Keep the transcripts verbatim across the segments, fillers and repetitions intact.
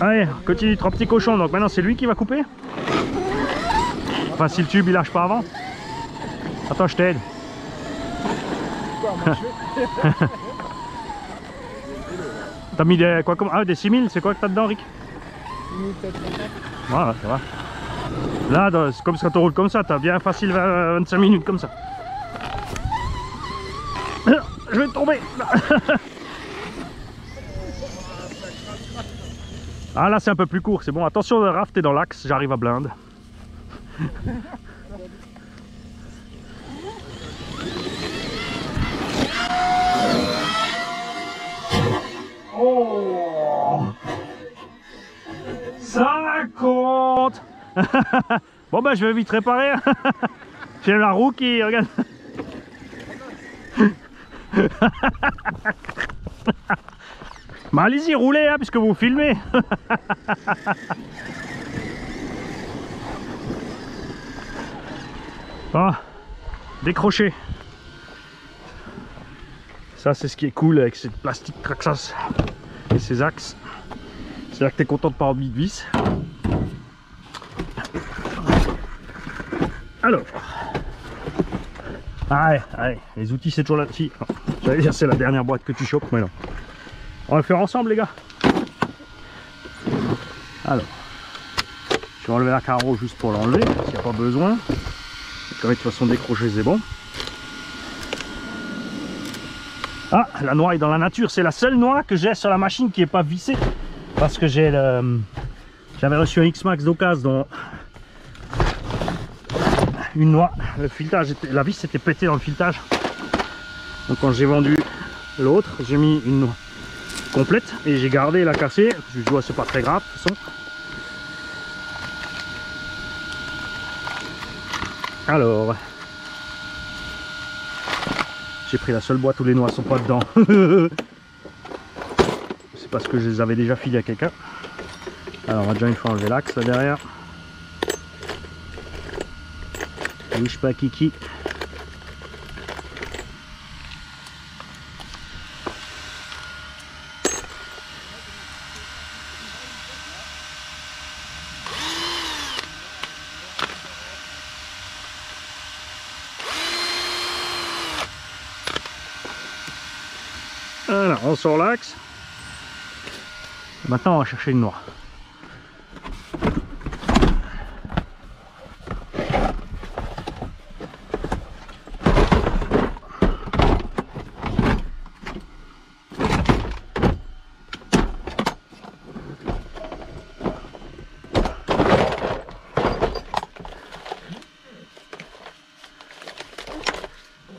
Allez, continue, trois petits cochons. Donc maintenant c'est lui qui va couper. Enfin si le tube il lâche pas avant. Attends, je t'aide. T'as mis des quoi comme... Ah, des six mille, c'est quoi que t'as dedans, Rick? six mille sept cent cinquante. Voilà, ça va. Là, c'est comme ça, quand on roule comme ça, t'as bien facile vingt-cinq minutes comme ça. Je vais tomber. Ah là c'est un peu plus court, c'est bon. Attention, le raft est dans l'axe, j'arrive à blinde. Oh, ça compte. Bon bah je vais vite réparer. J'ai la roue qui... Regarde. Bah allez-y, roulez hein, puisque vous filmez. Bon, décrochez. Ça c'est ce qui est cool avec cette plastique Traxas et ses axes. C'est là que t'es content de pas avoir mis de vis. Alors, allez, allez, les outils c'est toujours là. Si, j'allais dire c'est la dernière boîte que tu chopes, mais non. On va le faire ensemble les gars. Alors, je vais enlever la carreau juste pour l'enlever, s'il n'y a pas besoin. Comme de toute façon décrocher c'est bon. Ah, la noix est dans la nature, c'est la seule noix que j'ai sur la machine qui n'est pas vissée. Parce que j'ai le... j'avais reçu un X-Max d'occasion dont une noix, le filetage, était... la vis était pétée dans le filetage. Donc quand j'ai vendu l'autre, j'ai mis une noix complète et j'ai gardé la cassée. Je vois c'est pas très grave de toute façon. Alors, j'ai pris la seule boîte où les noix sont pas dedans. C'est parce que je les avais déjà filés à quelqu'un. Alors on va déjà une fois enlever l'axe là derrière. Bouge pas Kiki. Voilà, on sort l'axe. Maintenant on va chercher une noix.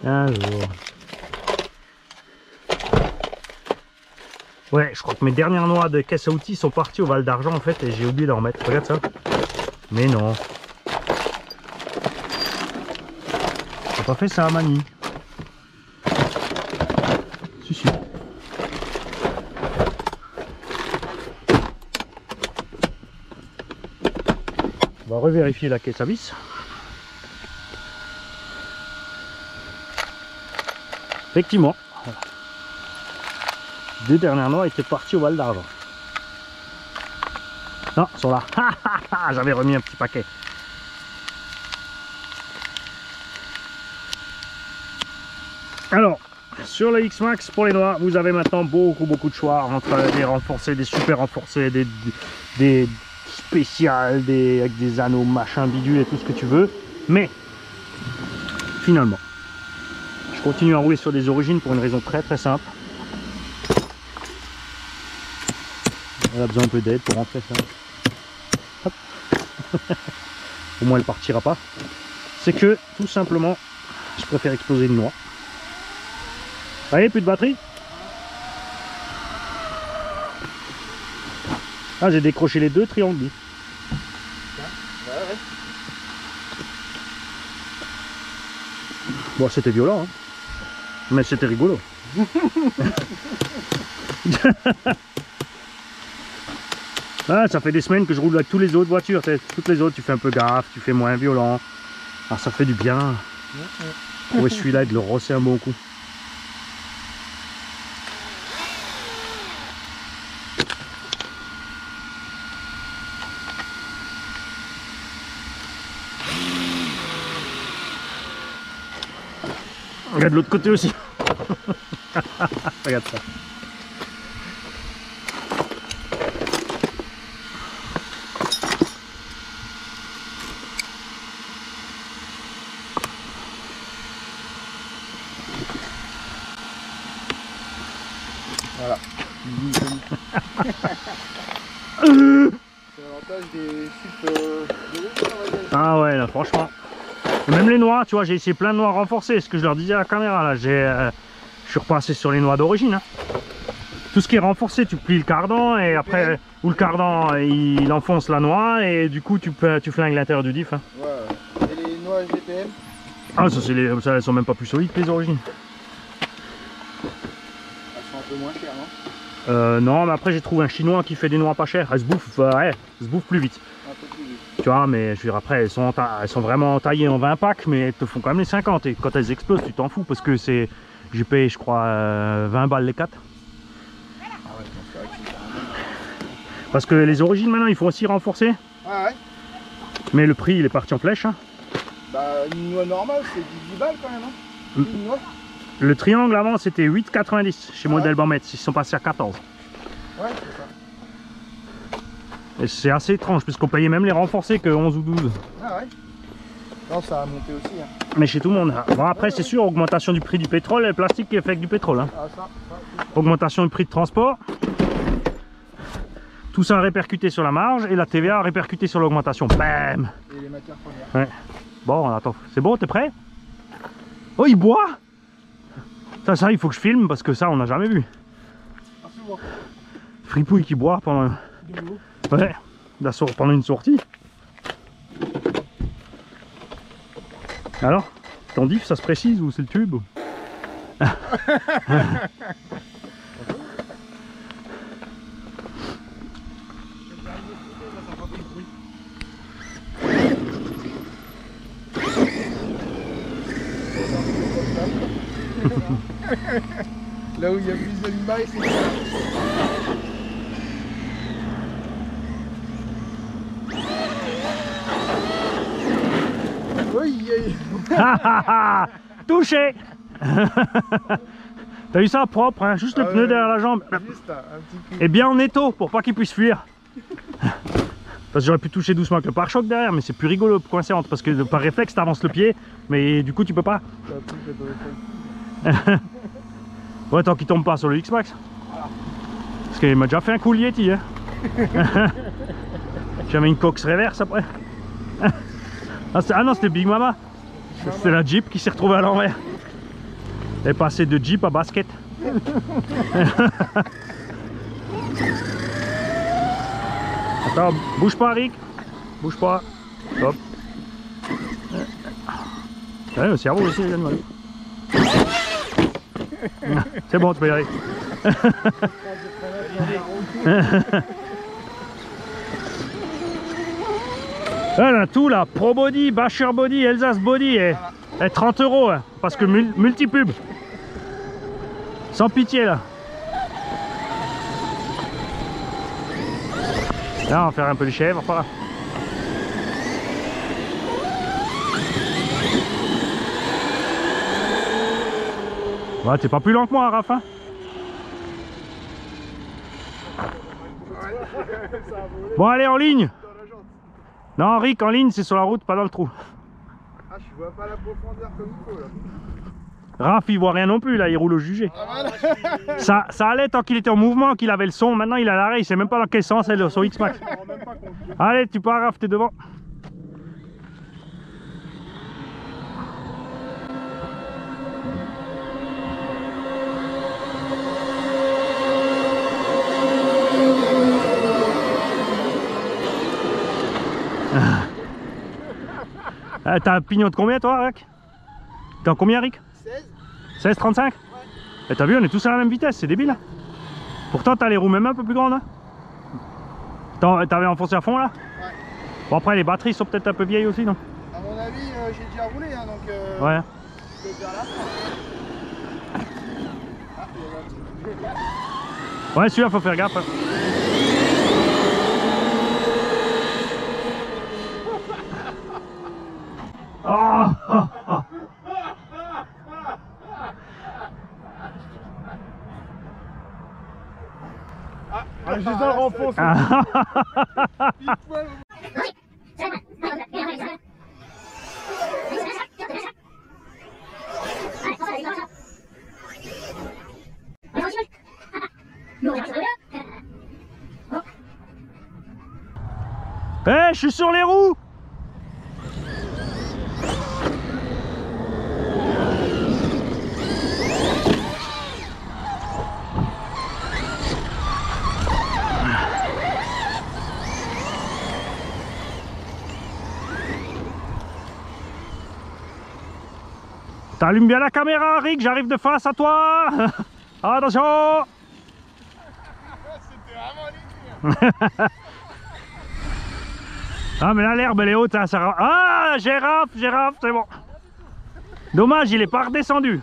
Alors... Ouais, je crois que mes dernières noix de caisse à outils sont parties au Val d'Argent en fait et j'ai oublié d'en mettre. Regarde ça. Mais non. J'ai pas fait ça à Mani. Si, si. On va revérifier la caisse à vis. Effectivement. Deux dernières noix étaient parties au Val d'Argent. Non, ils sont là. J'avais remis un petit paquet. Alors, sur le X-Max pour les noix, vous avez maintenant beaucoup, beaucoup de choix entre des renforcés, des super renforcés, des, des spéciales, des, avec des anneaux machin bidule et tout ce que tu veux. Mais, finalement, je continue à rouler sur des origines pour une raison très, très simple. Elle a besoin un peu d'aide pour rentrer ça. Hop. Au moins elle partira pas. C'est que tout simplement je préfère exploser une noix. Vous voyez, plus de batterie. Ah, j'ai décroché les deux triangles. Bon, c'était violent hein. Mais c'était rigolo. Ah, ça fait des semaines que je roule avec toutes les autres voitures. Toutes les autres, tu fais un peu gaffe, tu fais moins violent. Alors ça fait du bien. Ouais, ouais. Celui-là, de le rosser un bon coup. Regarde l'autre côté aussi. Regarde ça. Voilà. C'est l'avantage des chutes de l'eau. Ah ouais, là, franchement. Et même les noix, tu vois, j'ai essayé plein de noix renforcées. Ce que je leur disais à la caméra, là, j'ai, euh, je suis repassé sur les noix d'origine. Hein. Tout ce qui est renforcé, tu plies le cardan et après, ou le cardan, il enfonce la noix et du coup, tu, peux, tu flingues l'intérieur du diff. Hein. Ouais. Et les noix G P M? Ah, ça, c'est les, ça, elles sont même pas plus solides que les origines. Un peu moins cher, non? Euh, non, mais après j'ai trouvé un chinois qui fait des noix pas chères. Elles se bouffent, euh, ouais, elles se bouffent plus vite. Un peu plus vite. Tu vois, mais je veux dire, après elles sont, elles sont vraiment taillées en vingt packs, mais elles te font quand même les cinquante. Et quand elles explosent, tu t'en fous parce que c'est. J'ai payé, je crois, euh, vingt balles les quatre. Voilà. Ah ouais, c'est vrai que c'est un... Parce que les origines maintenant, il faut aussi renforcer. Ah ouais. Mais le prix, il est parti en flèche. Hein. Bah, une noix normale, c'est dix balles quand même. Hein. Une noix. Le triangle avant c'était huit quatre-vingt-dix chez ah Modèle Banmet, ils sont passés à quatorze. Ouais, c'est ça. Et c'est assez étrange puisqu'on payait même les renforcés que onze ou douze. Ah ouais. Non, ça a monté aussi. Hein. Mais chez tout le monde. Bon, après, ouais, c'est ouais. sûr, augmentation du prix du pétrole et le plastique qui est fait avec du pétrole. Hein. Ah, ça, ça, ça. Augmentation du prix de transport. Tout ça répercuté sur la marge et la T V A répercutée sur l'augmentation. Bam. Et les matières premières. Ouais. Bon, attends, c'est bon, t'es prêt? Oh, il boit. Ça, ça, il faut que je filme parce que ça, on n'a jamais vu. Ah, c'est bon. Fripouille qui boit pendant... Ouais, la sour... pendant une sortie. Alors, ton diff, ça se précise ou c'est le tube? Là où il y a plus d'animal, c'est ça. Oui, touché. T'as eu ça propre, hein, juste ah le ouais, pneu ouais, derrière la jambe. Juste un petit coup. Et bien en étau pour pas qu'il puisse fuir. Parce que j'aurais pu toucher doucement avec le pare-choc derrière, mais c'est plus rigolo pour coïncidence parce que par réflexe t'avances le pied, mais du coup tu peux pas. Ouais, tant qu'il tombe pas sur le X-Max. Voilà. Parce qu'il m'a déjà fait un coup Yeti, hein. J'avais une cox reverse après. Ah non, c'était Big Mama. C'était la Jeep qui s'est retrouvée à l'envers. Elle est passée de Jeep à basket. Attends, bouge pas Rick. Bouge pas. Hop. Ouais, le cerveau aussi, les animaux. C'est bon, tu peux y aller. Elle a tout là, Pro Body, Basher Body, Elsass Body et, et trente euros hein, parce que mul multipub. Sans pitié là. Là, on va faire un peu de chèvre par là. Ouais, t'es pas plus lent que moi, hein, Raph, hein. Bon, allez, en ligne. Non, Rick, en ligne, c'est sur la route, pas dans le trou. Ah, je vois pas la profondeur comme il faut, là. Raph, il voit rien non plus, là, il roule au jugé. Ah, voilà. ça, ça allait tant qu'il était en mouvement, qu'il avait le son. Maintenant, il a l'arrêt, il sait même pas dans quel sens est son X-Max. Allez, tu pars, Raph, t'es devant. Euh, t'as un pignon de combien toi, Rick? T'es en combien, Rick? seize. seize trente-cinq? Ouais. Et t'as vu, on est tous à la même vitesse, c'est débile. Hein. Pourtant, t'as les roues même un peu plus grandes. Hein. T'avais enfoncé à fond là? Ouais. Bon, après, les batteries sont peut-être un peu vieilles aussi, non? À mon avis, euh, j'ai déjà roulé, hein, donc. Euh, ouais. Je peux faire là. Ah, il y a un petit... Ouais, celui-là, faut faire gaffe. Hein. Oh, oh, oh. en fond. Eh, hey, je suis sur les roues. T'allumes bien la caméra, Rick, j'arrive de face à toi. Attention. C'était vraiment libre. Ah mais là l'herbe elle est haute, hein, ça... Ah girafe, girafe, c'est bon. Dommage, il est pas redescendu.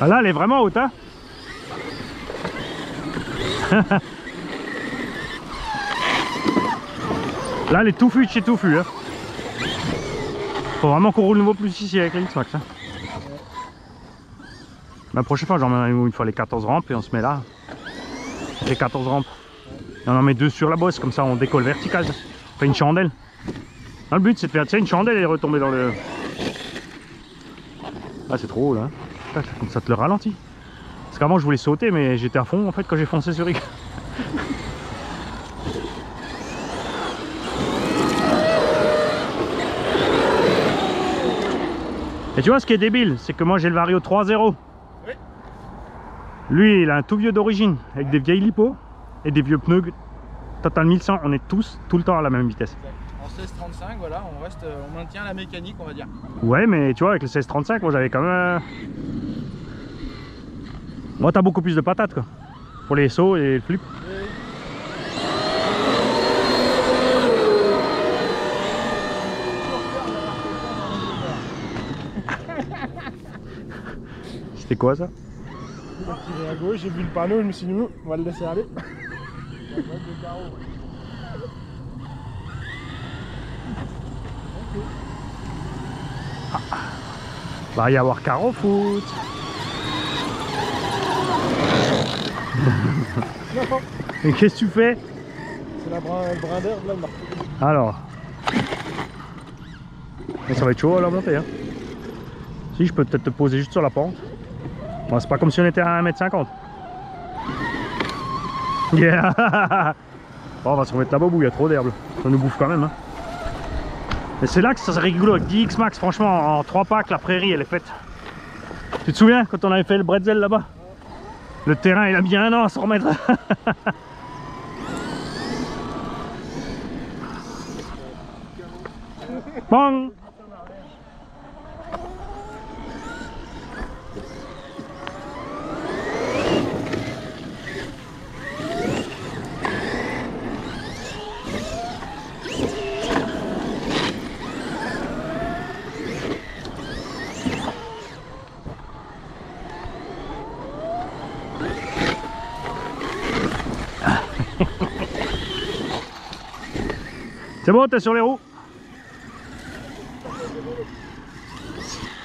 Ah là elle est vraiment haute, hein. Là elle est touffue de chez touffue, hein. Faut vraiment qu'on roule nouveau plus ici avec la X-Max, hein. La prochaine fois j'emmène une fois les quatorze rampes et on se met là. Les quatorze rampes. Et on en met deux sur la bosse, comme ça on décolle vertical. On fait une chandelle. Non, le but c'est de faire, tu sais, une chandelle et retomber dans le... Ah c'est trop haut là, hein. Comme ça te le ralentit. Parce qu'avant je voulais sauter mais j'étais à fond en fait quand j'ai foncé sur Rick. Et tu vois ce qui est débile, c'est que moi j'ai le Vario trois zéro. Oui. Lui il a un tout vieux d'origine avec des vieilles lipos et des vieux pneus Total mille cent. On est tous tout le temps à la même vitesse. Exact. En seize trente-cinq voilà, on reste, on maintient la mécanique on va dire. Ouais mais tu vois avec le seize trente-cinq moi j'avais quand même... Moi, t'as beaucoup plus de patates quoi, pour les sauts et le flip. Oui. C'était quoi ça? J'ai tiré à gauche, j'ai vu le panneau, je me suis dit, on va le laisser aller. Ah. Bah, il va y avoir carreau foot. Et qu'est-ce que tu fais? C'est la brin, le brin d'herbe là, Marc. Alors. Mais ça va être chaud à la montée, hein. Si, je peux peut-être te poser juste sur la pente. Bon, c'est pas comme si on était à un mètre cinquante. Yeah. Bon, on va se remettre là-bas au bout, il y a trop d'herbe. Ça nous bouffe quand même, hein. Mais c'est là que ça se rigolo avec dix X Max, franchement, en trois packs, la prairie elle est faite. Tu te souviens quand on avait fait le bretzel là-bas? Le terrain, il a mis un an à s'en remettre. Bon. C'est bon, t'es sur les roues.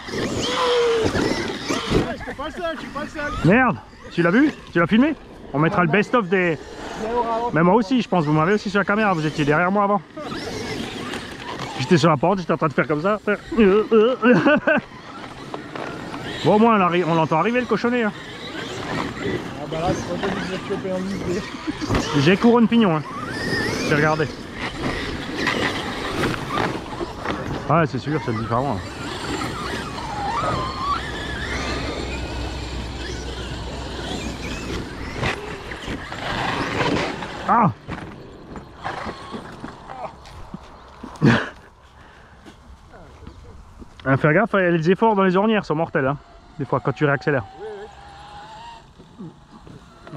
J'étais pas seul, je suis pas seul. Merde, tu l'as vu? Tu l'as filmé? On mettra le best-of des... Mais moi aussi, je pense, vous m'avez aussi sur la caméra, vous étiez derrière moi avant. J'étais sur la porte, j'étais en train de faire comme ça. Bon, au moins, on l'entend arriver le cochonnet. Hein. Ah bah là, c'est pas comme si j'ai chopé un idée. J'ai couronne pignon, hein. J'ai regardé. Ouais c'est sûr, c'est différent. Ah. Ah, faire gaffe, les efforts dans les ornières sont mortels, hein. Des fois quand tu réaccélères.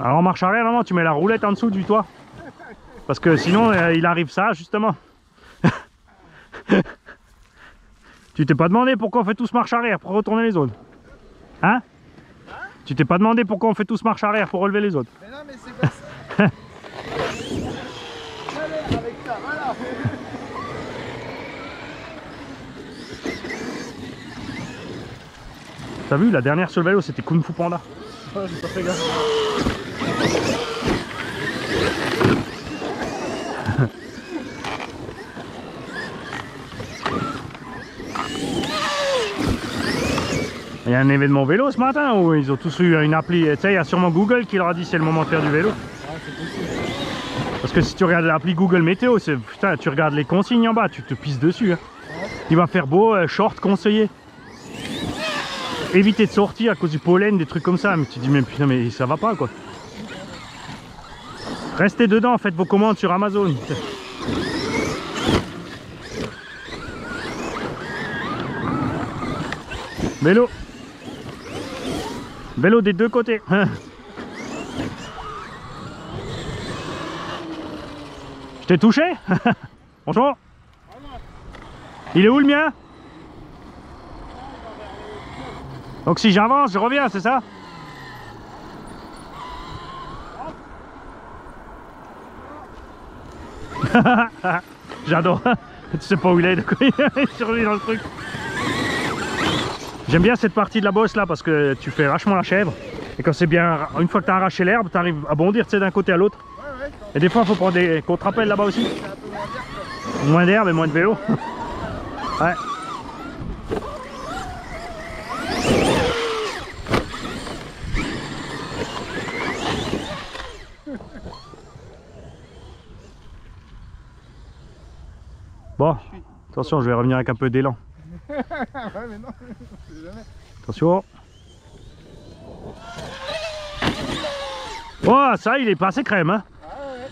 Alors en marche arrière, vraiment, tu mets la roulette en dessous du toit. Parce que sinon euh, il arrive ça justement. Tu t'es pas demandé pourquoi on fait tous marche arrière pour retourner les zones. Hein, hein? Tu t'es pas demandé pourquoi on fait tous marche arrière pour relever les autres? Mais non, mais c'est pas ça. J'allais avec ça, voilà. T'as vu, la dernière sur le vélo, c'était Kung Fu Panda. Ouais, j'ai pas fait gaffe. Il y a un événement vélo ce matin où ils ont tous eu une appli. Tu sais, il y a sûrement Google qui leur a dit c'est le moment de faire du vélo. Parce que si tu regardes l'appli Google Météo, c'est putain, tu regardes les consignes en bas, tu te pisses dessus. Hein. Il va faire beau, short conseillé. Éviter de sortir à cause du pollen, des trucs comme ça, mais tu te dis mais putain mais ça va pas quoi. Restez dedans, faites vos commandes sur Amazon. Vélo. Vélo des deux côtés. Je t'ai touché? Bonjour. Il est où le mien? Donc si j'avance, je reviens, c'est ça? J'adore. Tu sais pas où il est, de quoi il survit dans le truc. J'aime bien cette partie de la bosse là parce que tu fais vachement la chèvre. Et quand c'est bien, une fois que tu as arraché l'herbe, tu arrives à bondir d'un côté à l'autre. Ouais, ouais, et des fois, il faut prendre des contre-rappels là-bas aussi. Moins d'herbe et moins de vélo. Ouais. Bon, attention, je vais revenir avec un peu d'élan. Ouais, mais non, je sais jamais. Attention. Oh, ça, il est passé crème, hein. Ah ouais.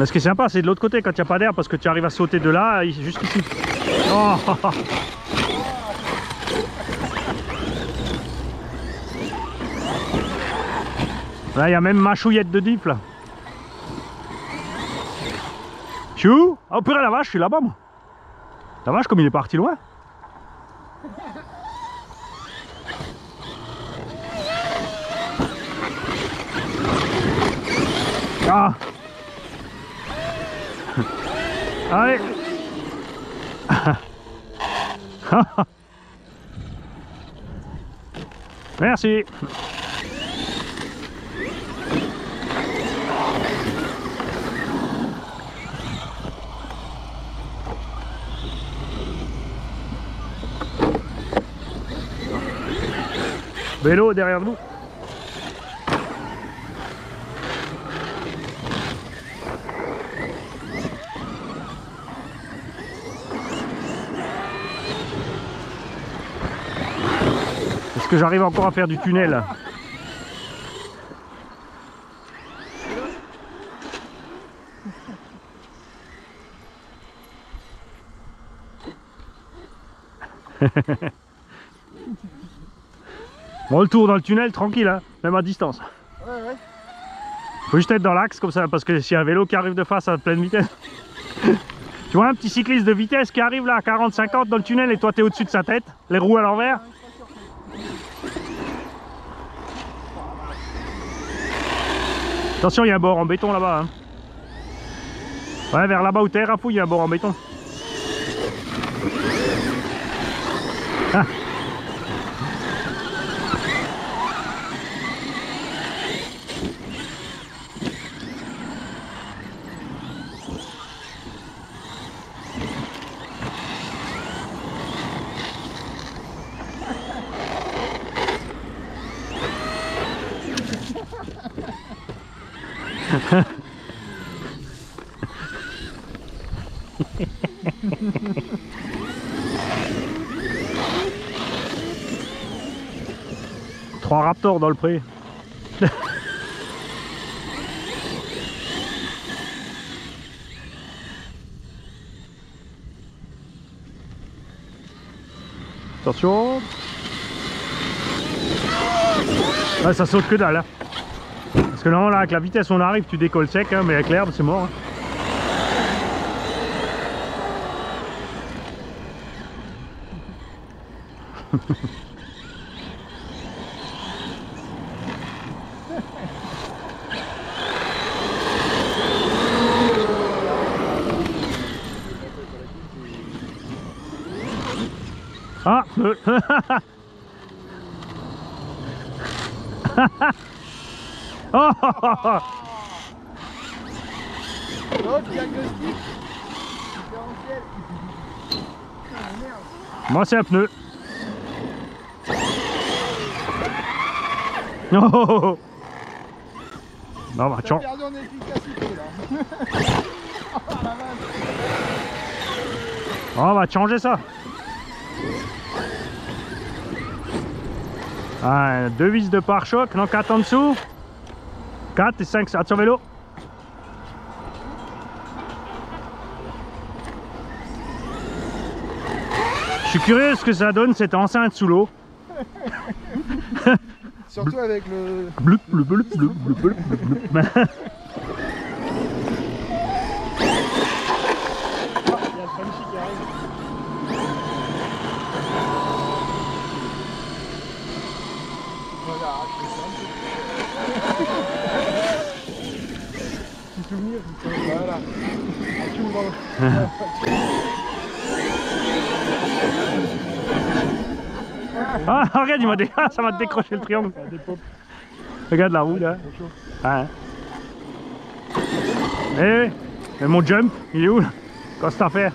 Mais ce qui est sympa, c'est de l'autre côté quand il n'y a pas d'air, parce que tu arrives à sauter de là jusqu'ici. Oh. Là, il y a même ma chouillette de dip, là. Tu es où? Ah, oh, purée, la vache, je suis là-bas, moi. La vache, comme il est parti loin. Ah. Allez. Merci. Vélo derrière nous. Est-ce que j'arrive encore à faire du tunnel? Bon, le tour dans le tunnel, tranquille, hein, même à distance. Ouais, ouais. Faut juste être dans l'axe comme ça, parce que s'il y a un vélo qui arrive de face à pleine vitesse. Tu vois un petit cycliste de vitesse qui arrive là à quarante cinquante dans le tunnel et toi t'es au-dessus de sa tête, les roues à l'envers. Attention, il y a un bord en béton là-bas. Hein. Ouais, vers là-bas où t'es à fou, il y a un bord en béton. Ah. Trois raptors dans le pré. Attention. Ah, ça saute que dalle. Hein. Parce que non, là, avec la vitesse, on arrive, tu décolles sec, hein, mais avec l'herbe, c'est mort. Hein. Ah, le... Oh, oh, oh, oh. Donc, diagnostic différentiel. Oh, merde. Moi c'est un pneu. Oh, oh, oh. Non, bah, tiens. Perdu en efficacité là. Oh, la vache. Oh, on va changer ça. Ah, deux vis de pare-choc, non, quatre en dessous, quatre et cinq, ça sur vélo. Je suis curieux de ce que ça donne cette enceinte sous l'eau. Surtout avec le... Bloup, bloup, bloup, bloup, bloup, bloup, bloup. Souvenir, voilà. Ah, regarde, il m'a dé... ça m'a décroché le triangle. Regarde la roue là. Ah, eh, hein. Mais mon jump, il est où là? Qu'est-ce que t'as à faire?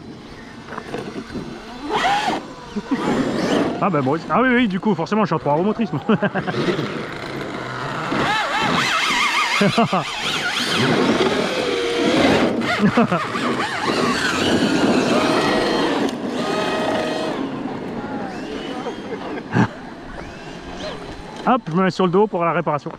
Ah ben bon, ah oui oui, du coup forcément je suis en trois roues motrices. Hop, je me mets sur le dos pour la réparation.